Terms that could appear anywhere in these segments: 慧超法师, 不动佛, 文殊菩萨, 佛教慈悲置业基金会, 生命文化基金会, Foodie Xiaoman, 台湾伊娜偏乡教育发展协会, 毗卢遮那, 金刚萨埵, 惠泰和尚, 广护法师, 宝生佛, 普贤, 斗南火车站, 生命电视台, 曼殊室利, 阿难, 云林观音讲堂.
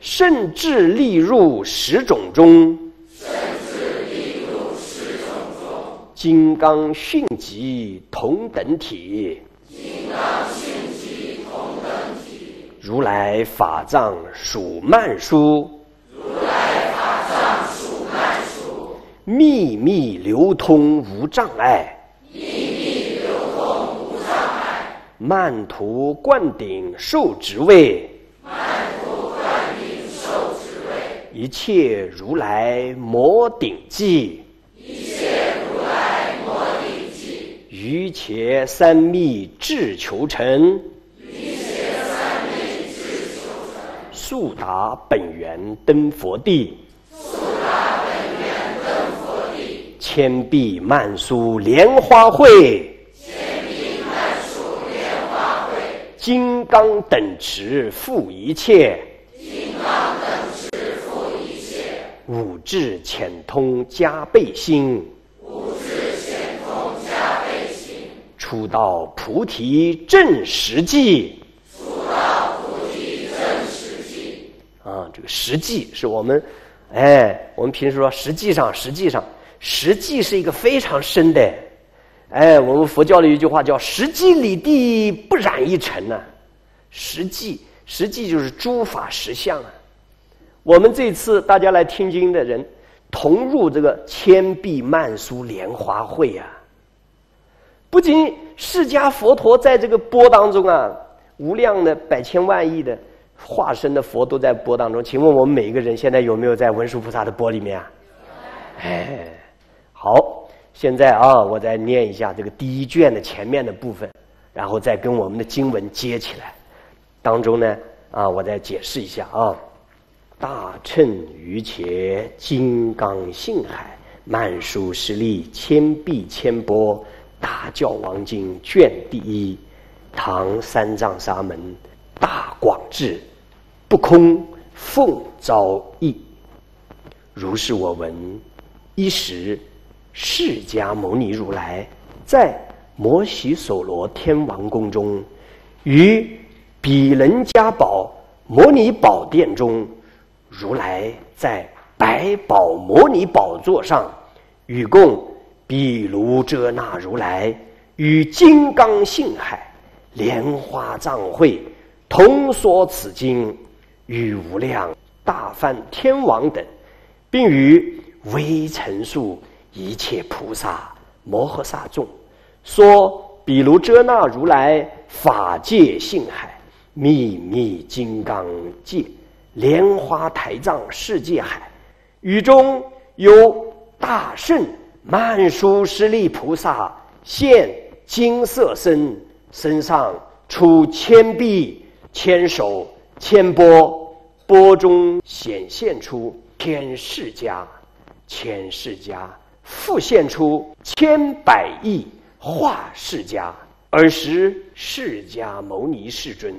甚至立入十种中，甚至立入十种中。金刚迅疾同等体，金刚迅疾同等体。如来法藏属曼殊，如来法藏属曼殊。秘密流通无障碍，秘密流通无障碍。曼荼灌顶受职位，曼荼灌顶受职位。一切如来摩顶记，一切如来摩顶记。于伽三密智求成，于伽三密智求成。速达本源登佛地，速达本源登佛地。千臂曼殊莲花会，金刚等持覆一切，金刚等持覆一切。五智潜通加倍心，五智潜通加倍心。出到菩提正实际，出到菩提正实际。啊，这个实际是我们，我们平时说实际上，实际是一个非常深的。我们佛教的一句话叫“实际理地不染一尘”呢。实际就是诸法实相啊。我们这次大家来听经的人，同入这个千臂曼殊莲花会啊。不仅释迦佛陀在这个钵当中啊，无量的百千万亿的化身的佛都在钵当中。请问我们每一个人现在有没有在文殊菩萨的钵里面啊？好。现在啊，我再念一下这个第一卷的前面的部分，然后再跟我们的经文接起来。当中呢，我再解释一下啊：大乘于伽金刚性海曼殊室利千臂千钵大教王经卷第一，唐三藏沙门大广智不空奉昭译。如是我闻，一时。释迦牟尼如来在摩醯首罗天王宫中，于比楞伽宝摩尼宝殿中，如来在百宝摩尼宝座上，与供毗卢遮那如来与金刚性海莲花藏会同说此经，与无量大梵天王等，并于微尘数一切菩萨摩诃萨众，说毗卢遮那如来法界性海秘密金刚界莲花台藏世界海，雨中有大圣曼殊室利菩萨现金色身，身上出千臂千手千钵，钵中显现出千世家，千世家复现出千百亿化释迦。尔时释迦牟尼世尊，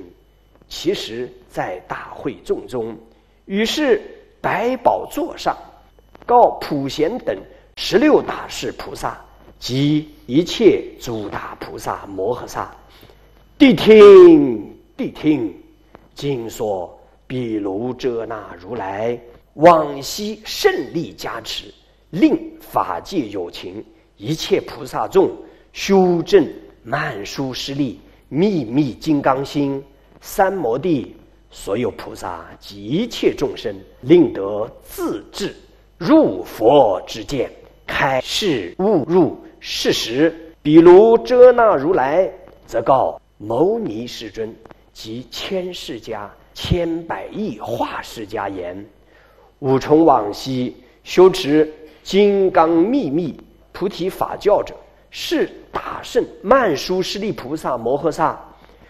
其实在大会众中，于是百宝座上，告普贤等16大士菩萨及一切诸大菩萨摩诃萨，谛听谛听，今说毗卢遮那如来往昔胜利加持，令法界有情一切菩萨众修正曼殊室利秘密金刚心，三摩地所有菩萨及一切众生，令得自智入佛之见，开示悟入事实。比如遮那如来则告牟尼世尊及千世家千百亿化世家言：五重往昔修持金刚秘密菩提法教者，是大圣曼殊室利菩萨摩诃萨，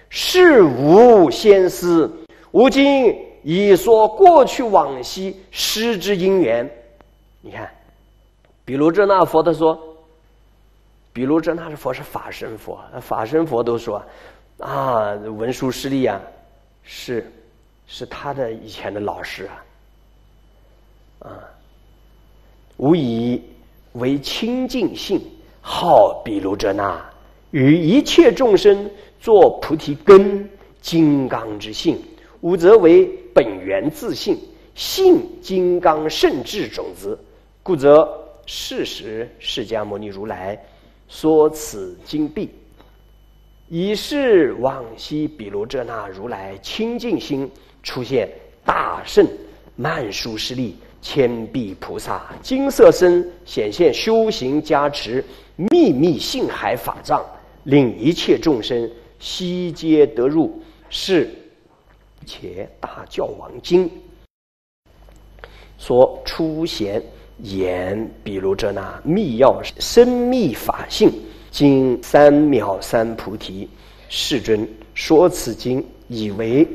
是无先师。吾今已说过去往昔师之因缘。你看，毗卢遮那佛他说，毗卢遮那是佛是法身佛，法身佛都说啊，文殊师利啊，是他的以前的老师啊。吾以为清净性号毗卢遮那，与一切众生作菩提根金刚之性。吾则为本源自性，性金刚圣智种子，故则适时释迦牟尼如来说此经毕，以是往昔毗卢遮那如来清净心出现大圣曼殊室利千臂菩萨金色身显现修行加持秘密性海法藏，令一切众生悉皆得入，是且大教王经所出现言毗卢遮那密要深密法性，经三藐三菩提，世尊说此经以为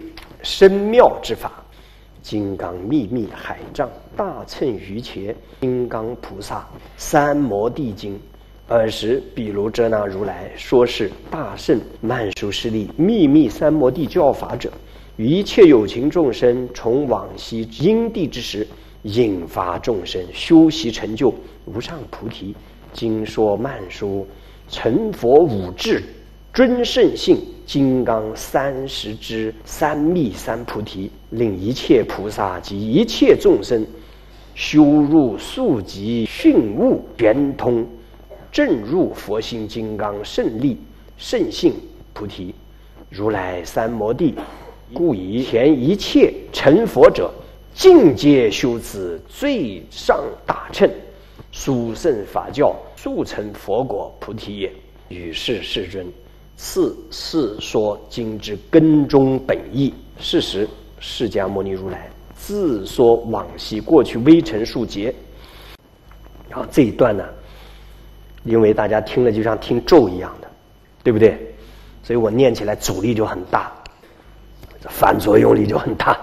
深妙之法，金刚秘密海藏大乘瑜伽金刚菩萨三摩地经。尔时毗卢遮那如来说是大圣曼殊室利秘密三摩地教法者，于一切有情众生从往昔因地之时，引发众生修习成就无上菩提。经说曼殊成佛五智尊圣性金刚三十支三密三菩提，令一切菩萨及一切众生修入速极训悟圆通，正入佛心金刚胜利圣性菩提。如来三摩地故以前一切成佛者，尽皆修此最上大乘殊胜法教，速成佛果菩提也。于是世尊次世说经之根中本意。是时释迦牟尼如来自说往昔过去微尘数劫。然后这一段呢，因为大家听了就像听咒一样的，对不对？所以我念起来阻力就很大，反作用力就很大。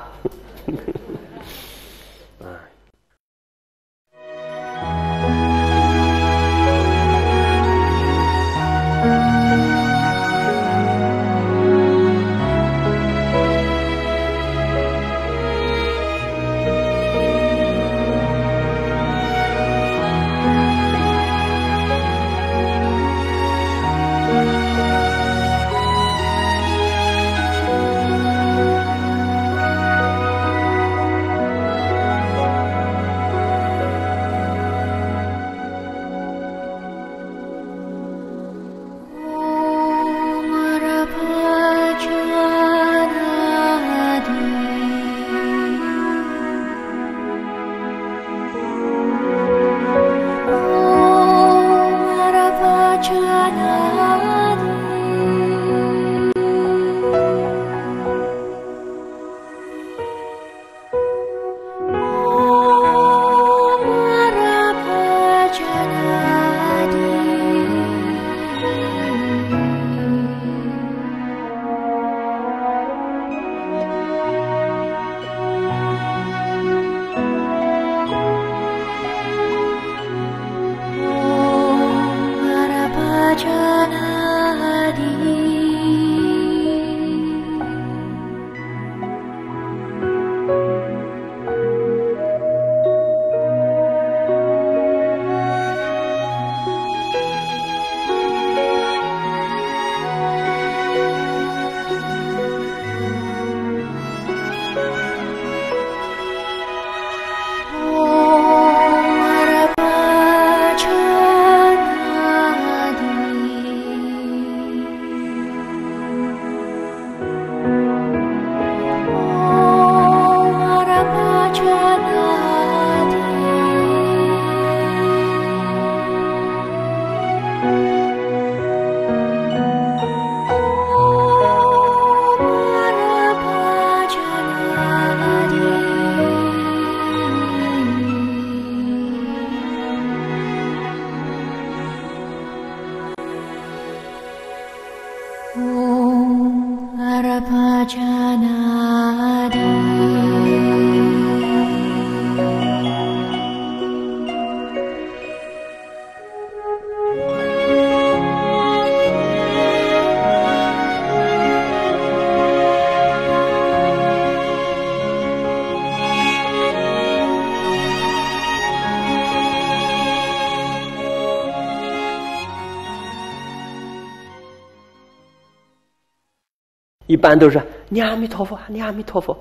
一般都是念阿弥陀佛，念阿弥陀佛，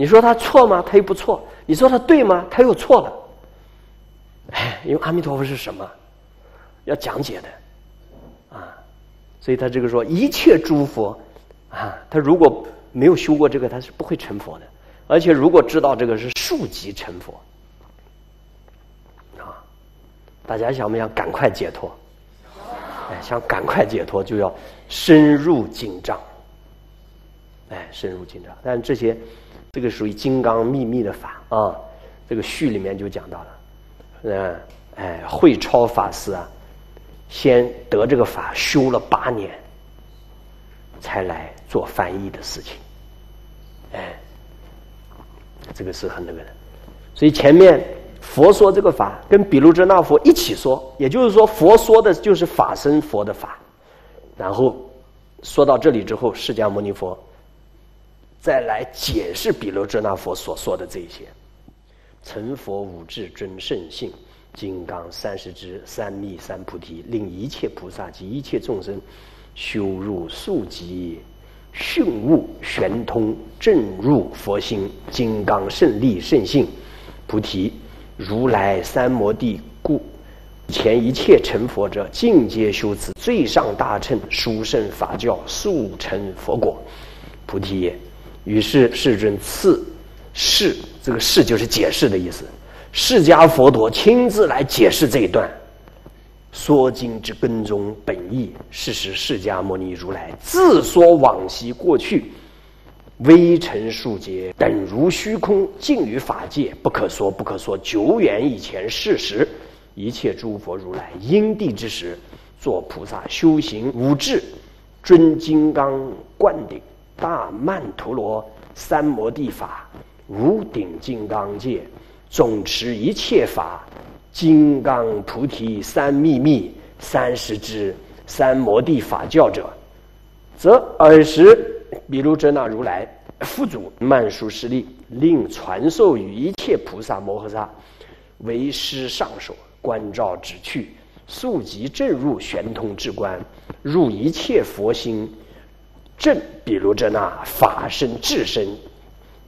你说他错吗？他又不错。你说他对吗？他又错了。哎，因为阿弥陀佛是什么？要讲解的啊，所以他这个说一切诸佛啊，他如果没有修过这个，他是不会成佛的。而且如果知道这个是速即成佛啊，大家想不想赶快解脱？哎，想赶快解脱就要深入经藏。哎，深入经藏，但这些这个属于金刚秘密的法啊，这个序里面就讲到了，哎，慧超法师啊，先得这个法修了8年，才来做翻译的事情，哎，这个是很那个的。所以前面佛说这个法，跟比卢遮那佛一起说，也就是说佛说的就是法身佛的法，然后说到这里之后，释迦牟尼佛再来解释比卢遮那佛所说的这一些。成佛五智尊圣性，金刚30支，3密3菩提，令一切菩萨及一切众生修入速疾，迅悟玄通，正入佛心，金刚胜利圣性菩提，如来三摩地故，前一切成佛者尽皆修此最上大乘殊胜法教，速成佛果，菩提也。于是世尊赐释，这个释就是解释的意思，释迦佛陀亲自来解释这一段，说经之根中本意，是时释迦牟尼如来自说往昔过去微尘数劫等如虚空，尽于法界，不可说不可说，久远以前事实，一切诸佛如来因地之时，做菩萨修行五智，尊金刚灌顶，大曼陀罗三摩地法，无顶金刚界，总持一切法，金刚菩提三秘密30支三摩地法教者，则尔时比卢遮那如来付嘱曼殊室利，令传授于一切菩萨摩诃萨为师上首，观照止去，速即正入玄通智观，入一切佛心，正比卢遮那法身智身，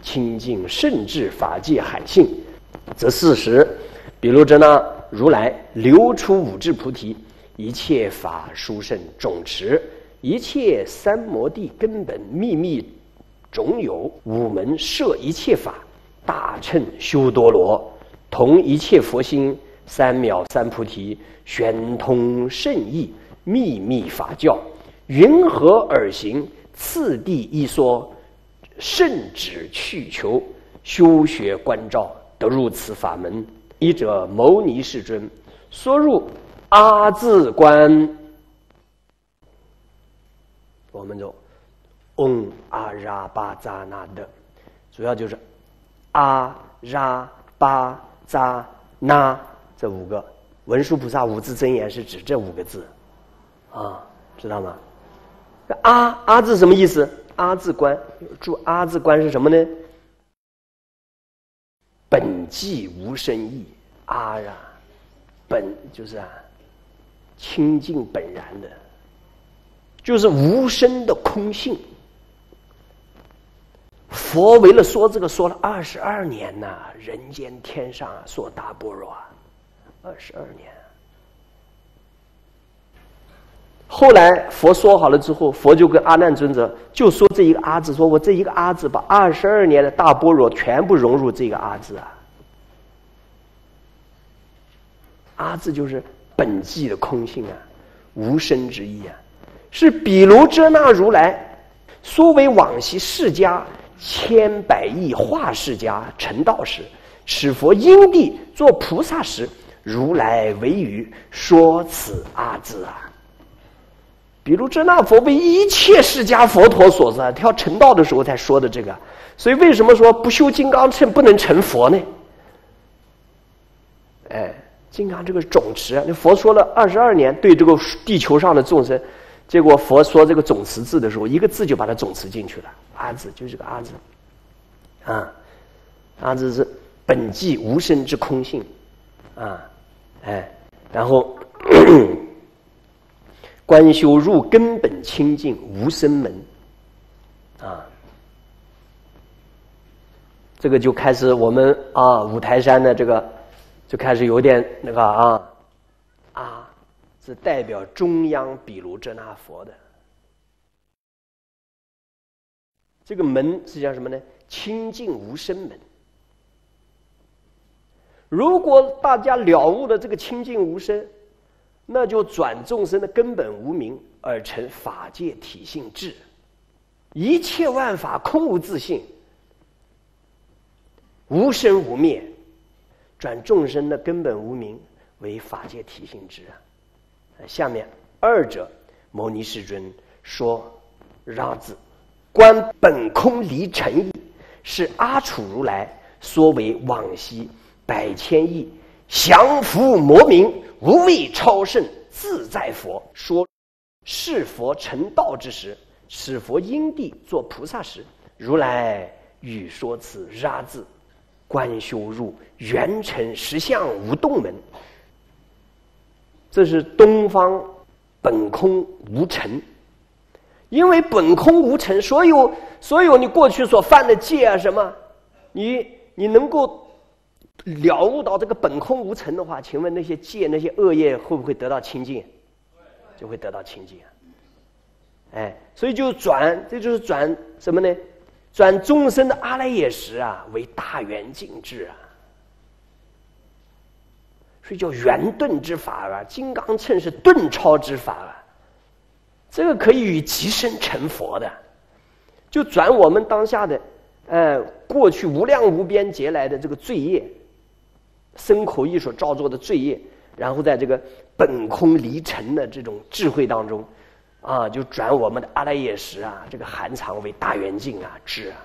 清净甚至法界海性，则是时比卢遮那如来流出五智菩提，一切法殊胜总持，一切三摩地根本秘密总有，五门摄一切法，大乘修多罗，同一切佛心，3藐3菩提，玄通甚义，秘密法教，云何尔行，次第一说，甚至去求，修学观照，得入此法门。一者牟尼世尊说入阿字观，我们走嗡阿扎巴扎那的，主要就是阿扎巴扎那这5个。文殊菩萨五字真言是指这5个字啊，知道吗？阿字什么意思？阿字观，注阿字观是什么呢？本寂无生意，阿呀，本就是啊，清净本然的，就是无生的空性。佛为了说这个说了22年呐、啊，人间天上啊，说大般若啊，22年。后来佛说好了之后，佛就跟阿难尊者就说这一个阿字，说我这一个阿字把22年的大般若全部融入这个阿字啊。阿字就是本寂的空性啊，无生之意啊，是比卢遮那如来说为往昔释迦千百亿化释迦成道时，使佛因地做菩萨时，如来为语说此阿字啊。比如遮那佛为一切释迦佛陀所说，他要成道的时候才说的这个。所以为什么说不修金刚乘不能成佛呢？哎，金刚这个总持，那佛说了22年对这个地球上的众生，结果佛说这个总持字的时候，一个字就把它总持进去了，阿字就是个阿字啊，阿字是本寂无生之空性啊，哎，然后观修入根本清净无生门啊，这个就开始我们啊五台山的这个就开始有点那个是代表中央毗卢遮那佛的。这个门是叫什么呢？清净无生门。如果大家了悟了这个清净无生，那就转众生的根本无明而成法界体性智，一切万法空无自性，无生无灭，转众生的根本无明为法界体性智啊。下面二者，牟尼世尊说：“让子观本空离尘意，是阿处如来说为往昔百千亿降伏魔明无畏超胜自在佛说，是佛成道之时，是佛因地做菩萨时，如来语说此让子观修入圆成实相无动门。”这是东方本空无尘，因为本空无尘，所有你过去所犯的戒啊什么，你能够了悟到这个本空无尘的话，请问那些戒那些恶业会不会得到清净？就会得到清净。哎，所以就转，这就是转什么呢？转众生的阿赖耶识啊为大圆净智啊。所以叫圆顿之法啊，金刚乘是顿超之法啊，这个可以与极身成佛的，就转我们当下的，过去无量无边劫来的这个罪业，身口意所造作的罪业，然后在这个本空离尘的这种智慧当中，啊，就转我们的阿赖耶识啊，这个含藏为大圆镜啊智啊，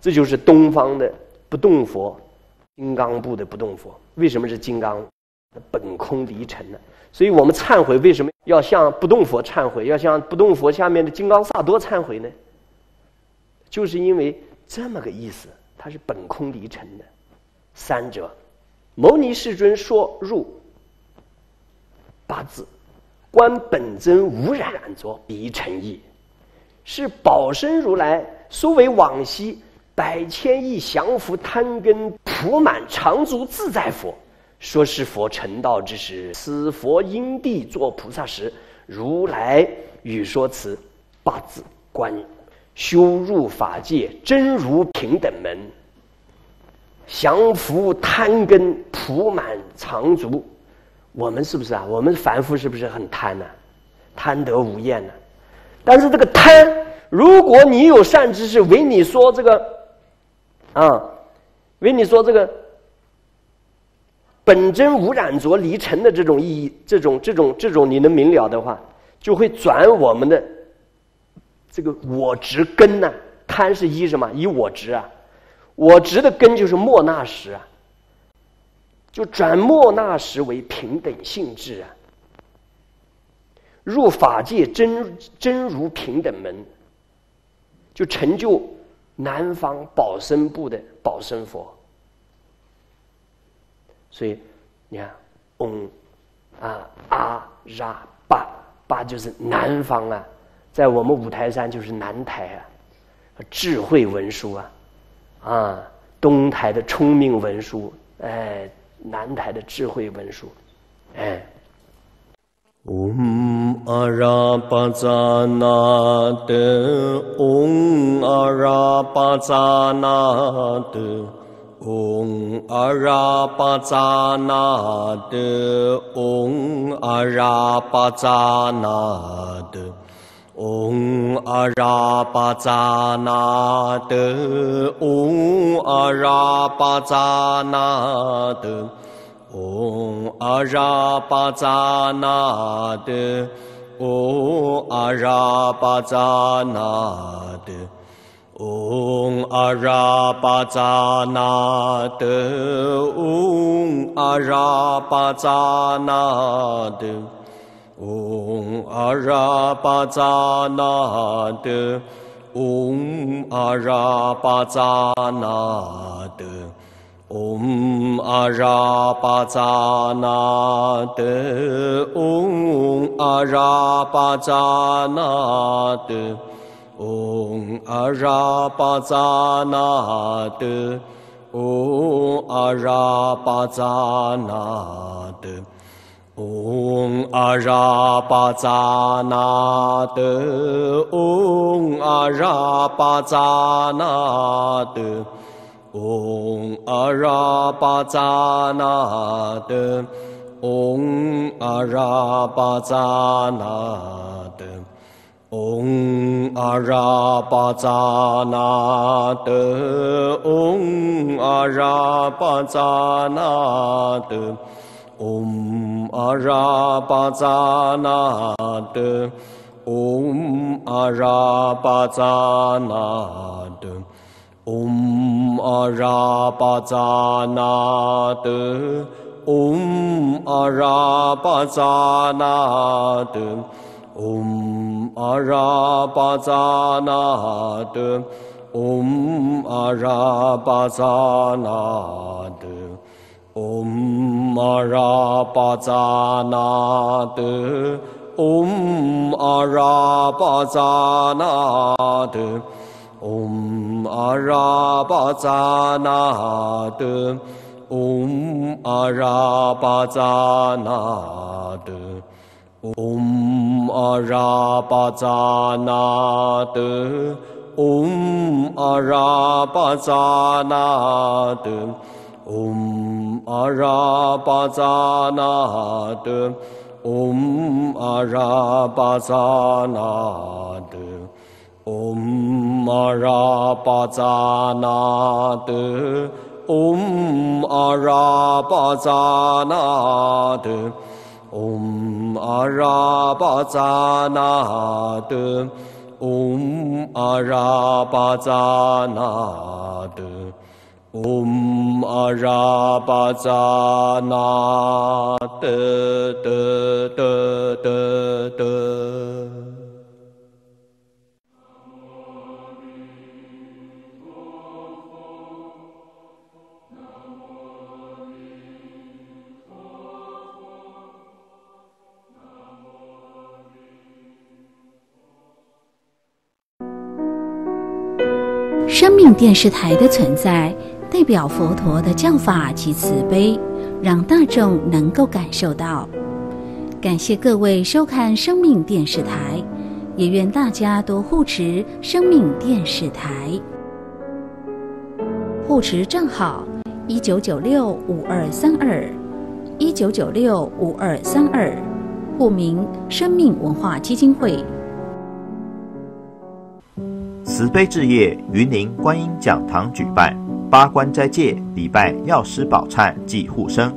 这就是东方的不动佛。金刚部的不动佛，为什么是金刚？本空离尘呢？所以我们忏悔为什么要向不动佛忏悔，要向不动佛下面的金刚萨埵忏悔呢？就是因为这么个意思，它是本空离尘的。三者，牟尼世尊说入八字，观本真无染着离尘意，是宝生如来说为往昔百千亿降伏贪根普满常足自在佛说，是佛成道之时，是佛因地做菩萨时，如来语说此八字观修入法界真如平等门，降伏贪根普满常足。我们是不是啊？我们凡夫是不是很贪呢？贪得无厌呢？但是这个贪，如果你有善知识为你说这个。为你说这个本真无染着离尘的这种意义，这种你能明了的话，就会转我们的这个我执根呢。贪是依什么？依我执啊。我执的根就是莫那识啊，就转莫那识为平等性质啊。入法界真如平等门，就成就。南方宝生部的宝生佛，所以你看，阿、巴，巴就是南方啊，在我们五台山就是南台啊，智慧文殊啊，东台的聪明文殊，南台的智慧文殊，Om Arapadanade, Om Arapadanade, Om Arapadanade, Om Arapadanade, Om Arapadanade, Om Arapadanade.Om Arapadanade, Om Arapadanade, 唵阿阇巴扎那得，唵阿阇巴扎那得，唵阿阇巴扎那得，唵阿阇巴扎那得，唵阿阇巴扎那得，唵阿阇巴扎那得。 唵阿阇巴扎那得，唵阿阇巴扎那得，唵阿阇巴扎那得，唵阿阇巴扎那得，唵阿阇巴扎那得，唵阿阇巴扎那得。 唵阿阇巴扎那得，唵阿阇巴扎那得，唵阿阇巴扎那得，唵阿阇巴扎那得，唵阿阇巴扎那得，唵阿阇巴扎那得。 唵阿阇巴扎那得，唵阿阇巴扎那得，唵阿阇巴扎那得，唵阿阇巴扎那得，唵阿阇巴扎那得，唵阿阇巴扎那得。 唵阿阇巴扎那得，唵阿阇巴扎那得，唵阿阇巴扎那得得得得得。 生命电视台的存在，代表佛陀的教法及慈悲，让大众能够感受到。感谢各位收看生命电视台，也愿大家多护持生命电视台。护持账号：19965232，19965232，户名：生命文化基金会。 慈悲置业云林观音讲堂举办八关斋戒礼拜药师宝忏暨护生，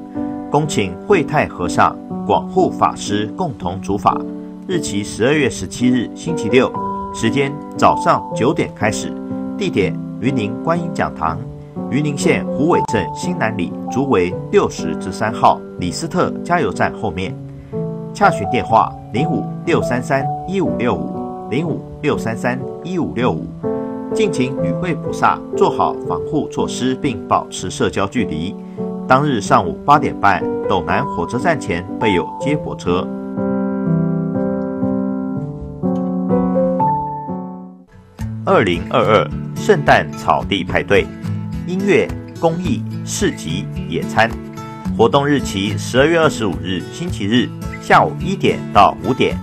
恭请惠泰和尚、广护法师共同主法。日期12月17日星期六，时间早上9点开始，地点云林观音讲堂，云林县虎尾镇新南里竹围60-3号李斯特加油站后面。洽询电话0563315655。 0563315655，敬请与会菩萨做好防护措施，并保持社交距离。当日上午8点半，斗南火车站前备有接驳车。2022圣诞草地派对，音乐、公益、市集、野餐。活动日期12月25日星期日下午1点到5点。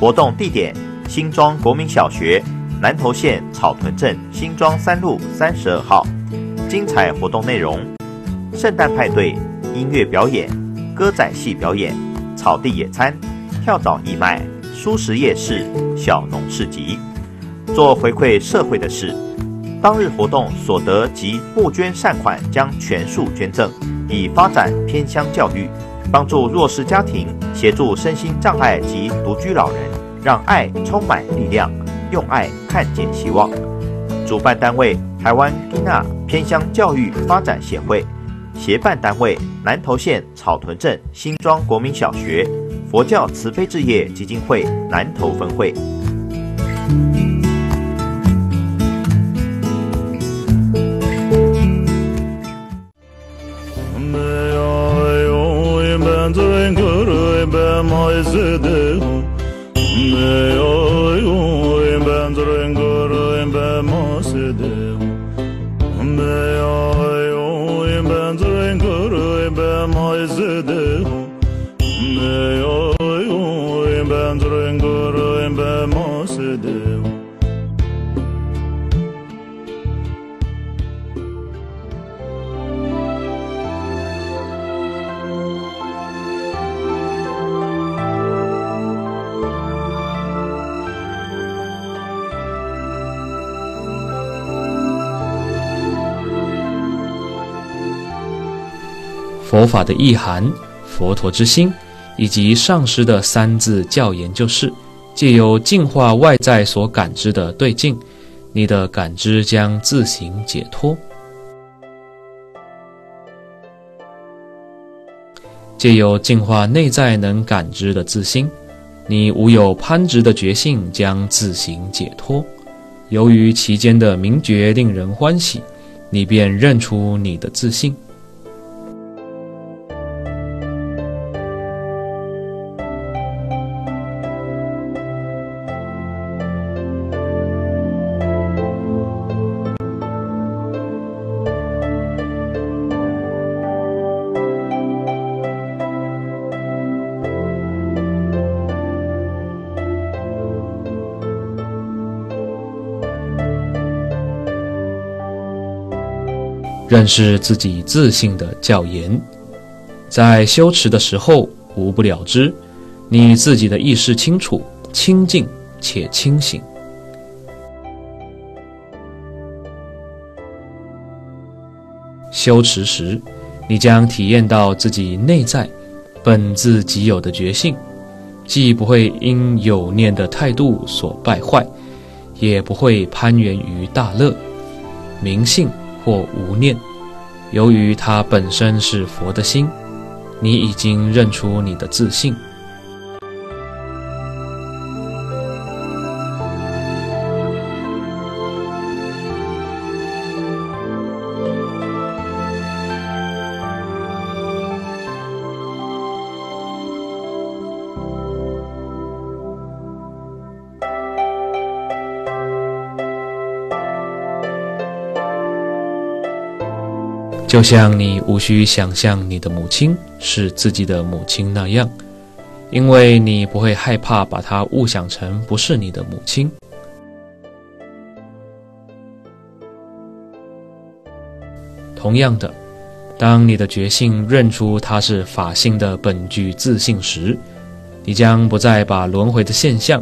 活动地点。 新庄国民小学南投县草屯镇新庄3路32号，精彩活动内容：圣诞派对、音乐表演、歌仔戏表演、草地野餐、跳蚤义卖、蔬食夜市、小农市集。做回馈社会的事。当日活动所得及募捐善款将全数捐赠，以发展偏乡教育，帮助弱势家庭，协助身心障碍及独居老人。 让爱充满力量，用爱看见希望。主办单位台湾伊娜偏乡教育发展协会，协办单位南投县草屯镇新庄国民小学佛教慈悲置业基金会南投分会。佛法的意涵、佛陀之心以及上师的三字教研究室，藉由净化外在所感知的对境，你的感知将自行解脱。藉由净化内在能感知的自心，你无有攀执的觉性将自行解脱。由于其间的明觉令人欢喜，你便认出你的自性。认识自己自性的教研，在修持的时候无不了知，你自己的意识清楚、清净且清醒。修持时，你将体验到自己内在本自己有的觉性，既不会因有念的态度所败坏，也不会攀缘于大乐、名性或无念。由于它本身是佛的心，你已经认出你的自性。就像你无需想象你的母亲是自己的母亲那样，因为你不会害怕把她误想成不是你的母亲。同样的，当你的觉性认出她是法性的本具自性时，你将不再把轮回的现象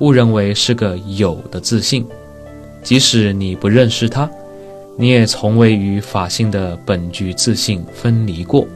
误认为是个有的自性，即使你不认识它，你也从未与法性的本具自性分离过。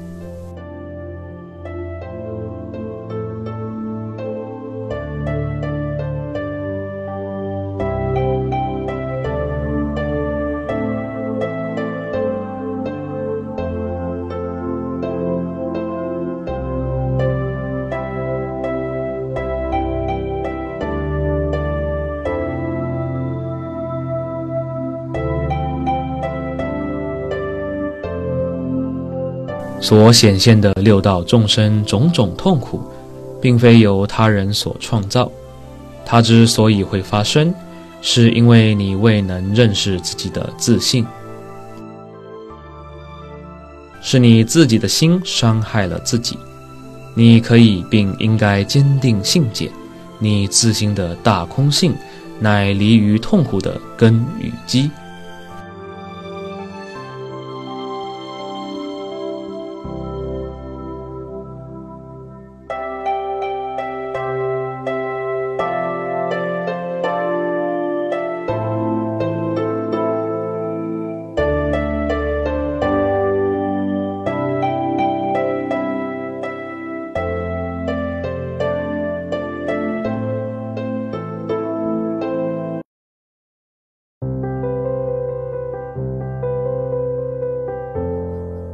所显现的六道众生种种痛苦，并非由他人所创造，它之所以会发生，是因为你未能认识自己的自性，是你自己的心伤害了自己。你可以并应该坚定信解，你自性的大空性乃离于痛苦的根与基。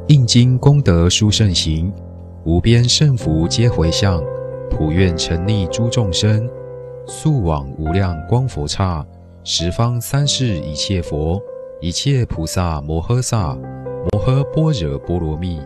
印经功德殊胜行，无边胜福皆回向，普愿沉溺诸众生，速往无量光佛刹，十方三世一切佛，一切菩萨摩诃萨，摩诃般若波罗蜜。